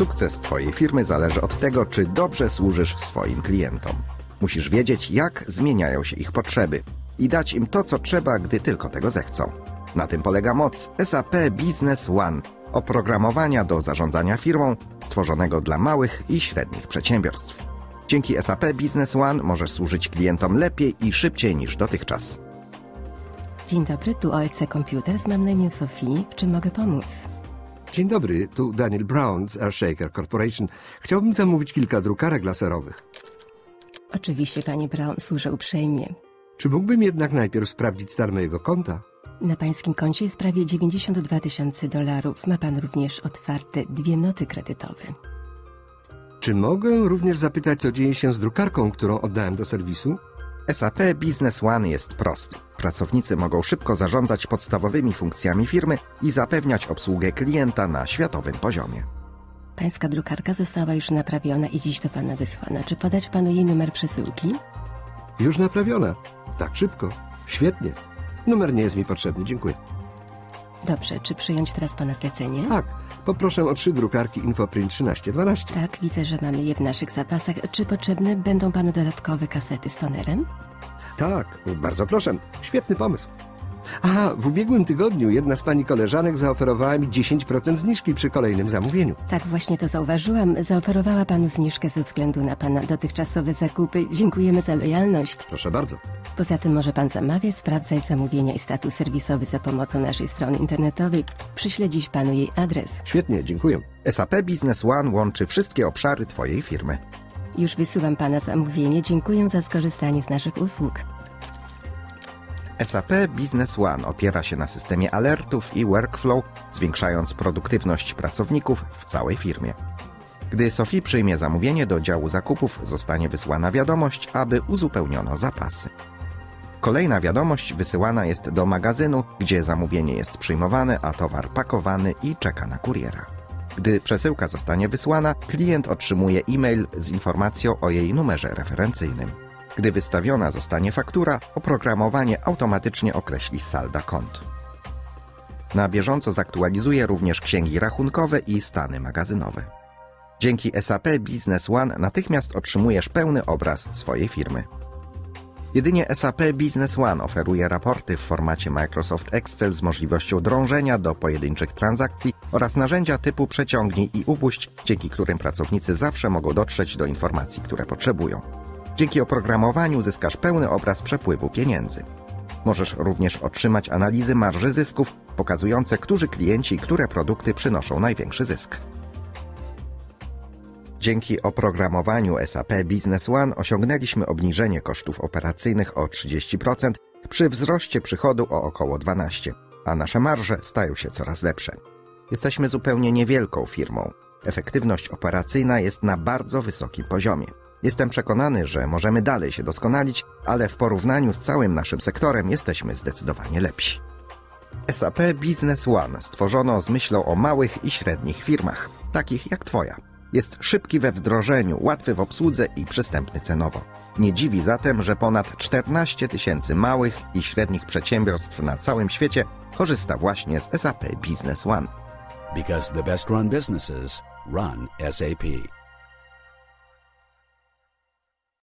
Sukces Twojej firmy zależy od tego, czy dobrze służysz swoim klientom. Musisz wiedzieć, jak zmieniają się ich potrzeby i dać im to, co trzeba, gdy tylko tego zechcą. Na tym polega moc SAP Business One, oprogramowania do zarządzania firmą stworzonego dla małych i średnich przedsiębiorstw. Dzięki SAP Business One możesz służyć klientom lepiej i szybciej niż dotychczas. Dzień dobry, tu OEC Computer, mam na imię Sofii. W czym mogę pomóc? Dzień dobry, tu Daniel Brown z R. Shaker Corporation. Chciałbym zamówić kilka drukarek laserowych. Oczywiście, panie Brown, służę uprzejmie. Czy mógłbym jednak najpierw sprawdzić stan mojego konta? Na pańskim koncie jest prawie $92 000. Ma pan również otwarte 2 noty kredytowe. Czy mogę również zapytać, co dzieje się z drukarką, którą oddałem do serwisu? SAP Business One jest prosty. Pracownicy mogą szybko zarządzać podstawowymi funkcjami firmy i zapewniać obsługę klienta na światowym poziomie. Pańska drukarka została już naprawiona i dziś do pana wysłana. Czy podać panu jej numer przesyłki? Już naprawiona. Tak szybko. Świetnie. Numer nie jest mi potrzebny. Dziękuję. Dobrze. Czy przyjąć teraz pana zlecenie? Tak. Poproszę o 3 drukarki InfoPrint 1312. Tak, widzę, że mamy je w naszych zapasach. Czy potrzebne będą panu dodatkowe kasety z tonerem? Tak, bardzo proszę. Świetny pomysł. Aha, w ubiegłym tygodniu jedna z pani koleżanek zaoferowała mi 10% zniżki przy kolejnym zamówieniu. Tak, właśnie to zauważyłam. Zaoferowała panu zniżkę ze względu na pana dotychczasowe zakupy. Dziękujemy za lojalność. Proszę bardzo. Poza tym może pan zamawiać, sprawdzać zamówienia i status serwisowy za pomocą naszej strony internetowej. Przyślę dziś panu jej adres. Świetnie, dziękuję. SAP Business One łączy wszystkie obszary twojej firmy. Już wysyłam pana zamówienie. Dziękuję za skorzystanie z naszych usług. SAP Business One opiera się na systemie alertów i workflow, zwiększając produktywność pracowników w całej firmie. Gdy Sophie przyjmie zamówienie do działu zakupów, zostanie wysłana wiadomość, aby uzupełniono zapasy. Kolejna wiadomość wysyłana jest do magazynu, gdzie zamówienie jest przyjmowane, a towar pakowany i czeka na kuriera. Gdy przesyłka zostanie wysłana, klient otrzymuje e-mail z informacją o jej numerze referencyjnym. Gdy wystawiona zostanie faktura, oprogramowanie automatycznie określi salda kont. Na bieżąco zaktualizuje również księgi rachunkowe i stany magazynowe. Dzięki SAP Business One natychmiast otrzymujesz pełny obraz swojej firmy. Jedynie SAP Business One oferuje raporty w formacie Microsoft Excel z możliwością drążenia do pojedynczych transakcji oraz narzędzia typu przeciągnij i upuść, dzięki którym pracownicy zawsze mogą dotrzeć do informacji, które potrzebują. Dzięki oprogramowaniu zyskasz pełny obraz przepływu pieniędzy. Możesz również otrzymać analizy marży zysków, pokazujące, którzy klienci i które produkty przynoszą największy zysk. Dzięki oprogramowaniu SAP Business One osiągnęliśmy obniżenie kosztów operacyjnych o 30% przy wzroście przychodu o około 12%, a nasze marże stają się coraz lepsze. Jesteśmy zupełnie niewielką firmą. Efektywność operacyjna jest na bardzo wysokim poziomie. Jestem przekonany, że możemy dalej się doskonalić, ale w porównaniu z całym naszym sektorem jesteśmy zdecydowanie lepsi. SAP Business One stworzono z myślą o małych i średnich firmach, takich jak Twoja. Jest szybki we wdrożeniu, łatwy w obsłudze i przystępny cenowo. Nie dziwi zatem, że ponad 14 000 małych i średnich przedsiębiorstw na całym świecie korzysta właśnie z SAP Business One. Because the best run businesses run SAP.